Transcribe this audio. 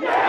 Yeah!